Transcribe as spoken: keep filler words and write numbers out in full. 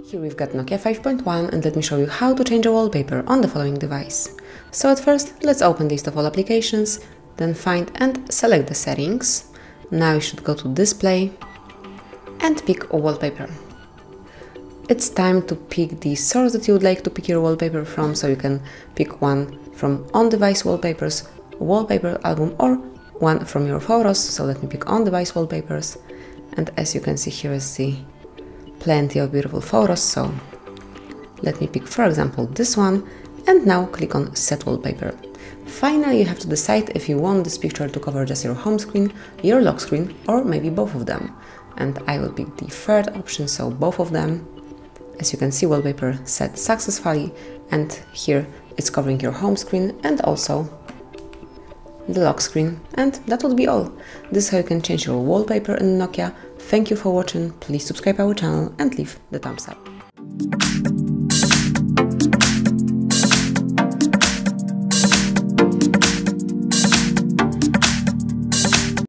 Here we've got Nokia five point one, and let me show you how to change a wallpaper on the following device. So at first, let's open list of all applications, then find and select the settings. Now you should go to display and pick a wallpaper. It's time to pick the source that you would like to pick your wallpaper from, so you can pick one from on-device wallpapers, wallpaper album, or one from your photos. So let me pick on-device wallpapers, and as you can see, here is the plenty of beautiful photos, so let me pick, for example, this one, and now click on set wallpaper. Finally, you have to decide if you want this picture to cover just your home screen, your lock screen, or maybe both of them, and I will pick the third option, so both of them. As you can see, wallpaper set successfully, and here it's covering your home screen and also the lock screen. And that would be all. This is how you can change your wallpaper in Nokia. Thank you for watching, please subscribe our channel and leave the thumbs up.